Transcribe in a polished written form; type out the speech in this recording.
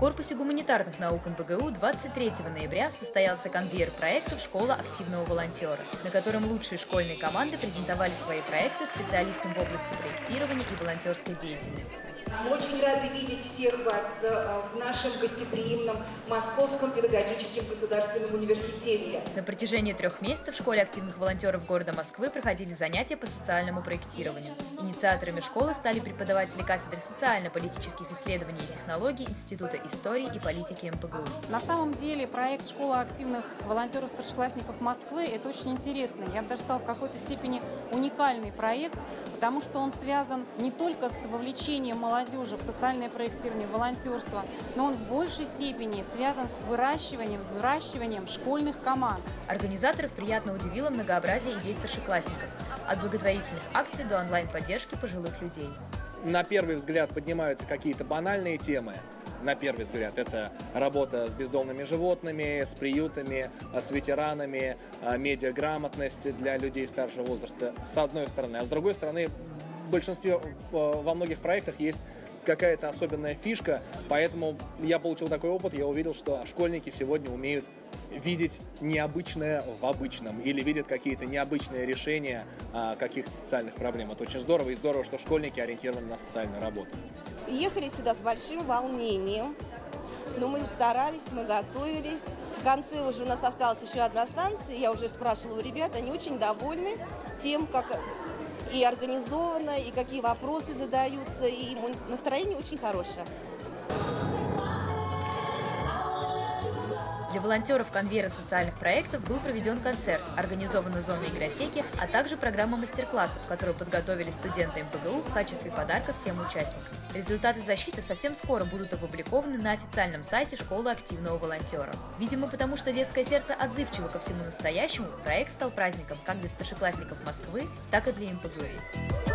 В корпусе гуманитарных наук МПГУ 23 ноября состоялся конвейер проектов «Школа активного волонтера», на котором лучшие школьные команды презентовали свои проекты специалистам в области проектирования и волонтерской деятельности. Мы очень рады видеть всех вас в нашем гостеприимном Московском педагогическом государственном университете. На протяжении 3 месяцев в школе активных волонтеров города Москвы проходили занятия по социальному проектированию. Инициаторами школы стали преподаватели кафедры социально-политических исследований и технологий Института истории и политики МПГУ. На самом деле проект «Школа активных волонтеров-старшеклассников Москвы» – это очень интересный, я бы даже сказала, в какой-то степени уникальный проект, потому что он связан не только с вовлечением молодежи в социальное проектирование, в волонтерство, но он в большей степени связан с выращиванием, взращиванием школьных команд. Организаторов приятно удивило многообразие идей старшеклассников – от благотворительных акций до онлайн-поддержки пожилых людей. На первый взгляд поднимаются какие-то банальные темы. На первый взгляд, это работа с бездомными животными, с приютами, с ветеранами, медиаграмотность для людей старшего возраста, с одной стороны. А с другой стороны, во многих проектах есть какая-то особенная фишка, поэтому я получил такой опыт, я увидел, что школьники сегодня умеют видеть необычное в обычном или видят какие-то необычные решения каких-то социальных проблем. Это очень здорово, и здорово, что школьники ориентированы на социальную работу. Приехали сюда с большим волнением, но мы старались, мы готовились. В конце уже у нас осталась еще одна станция, я уже спрашивала у ребят, они очень довольны тем, как и организовано, и какие вопросы задаются, и настроение очень хорошее. Для волонтеров конвейера социальных проектов был проведен концерт, организована зона игротеки, а также программа мастер-классов, которую подготовили студенты МПГУ в качестве подарка всем участникам. Результаты защиты совсем скоро будут опубликованы на официальном сайте Школы активного волонтера. Видимо, потому что детское сердце отзывчиво ко всему настоящему, проект стал праздником как для старшеклассников Москвы, так и для МПГУ.